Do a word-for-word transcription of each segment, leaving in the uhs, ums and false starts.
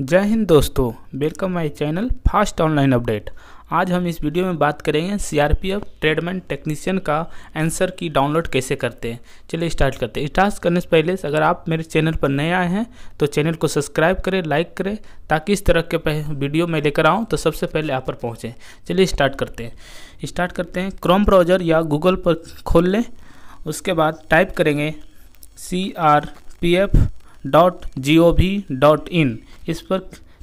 जय हिंद दोस्तों, welcome my channel fast online update. आज हम इस वीडियो में बात करेंगे सीआरपीएफ ट्रेडमैन टेक्नीशियन का आंसर की डाउनलोड कैसे करते हैं। चलिए स्टार्ट करते हैं। स्टार्ट करने से पहले अगर आप मेरे चैनल पर नए आए हैं तो चैनल को सब्सक्राइब करें, लाइक करें, ताकि इस तरह के वीडियो मैं लेकर आऊँ तो सबसे पहले आप पर पहुँचें। चलिए स्टार्ट करते हैं। स्टार्ट करते हैं क्रोम ब्राउज़र या गूगल पर खोल लें। उसके बाद टाइप करेंगे C R P F dot G O V dot in, इस पर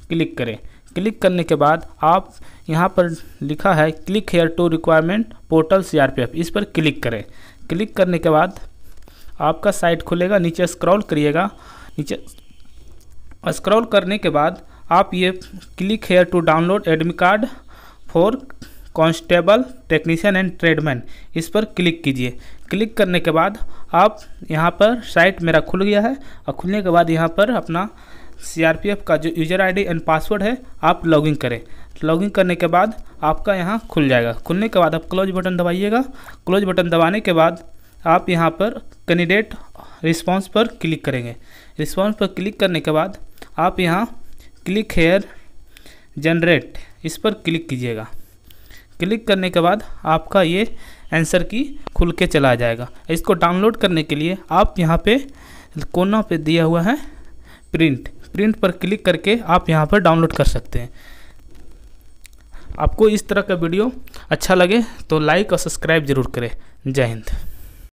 क्लिक करें। क्लिक करने के बाद आप यहां पर लिखा है click here to requirement portal CRPF, इस पर क्लिक करें। क्लिक करने के बाद आपका साइट खुलेगा। नीचे स्क्रॉल करिएगा। नीचे स्क्रॉल करने के बाद आप ये click here to download admit card for constable technician and tradesman, इस पर क्लिक कीजिए। क्लिक करने के बाद आप यहाँ पर साइट मेरा खुल गया है और खुलने के बाद यहाँ पर अपना सीआरपीएफ का जो यूज़र आईडी एंड पासवर्ड है आप लॉगिन करें। लॉगिन करने के बाद आपका यहाँ खुल जाएगा। खुलने के बाद आप क्लोज बटन दबाइएगा। क्लोज बटन दबाने के बाद आप यहाँ पर कैंडिडेट रिस्पॉन्स पर क्लिक करेंगे। रिस्पॉन्स पर क्लिक करने के बाद आप यहाँ क्लिक हेयर जनरेट, इस पर क्लिक कीजिएगा। क्लिक करने के बाद आपका ये आंसर की खुल के चला जाएगा। इसको डाउनलोड करने के लिए आप यहाँ पे कोना पे दिया हुआ है प्रिंट, प्रिंट पर क्लिक करके आप यहाँ पर डाउनलोड कर सकते हैं। आपको इस तरह का वीडियो अच्छा लगे तो लाइक और सब्सक्राइब जरूर करें। जय हिंद।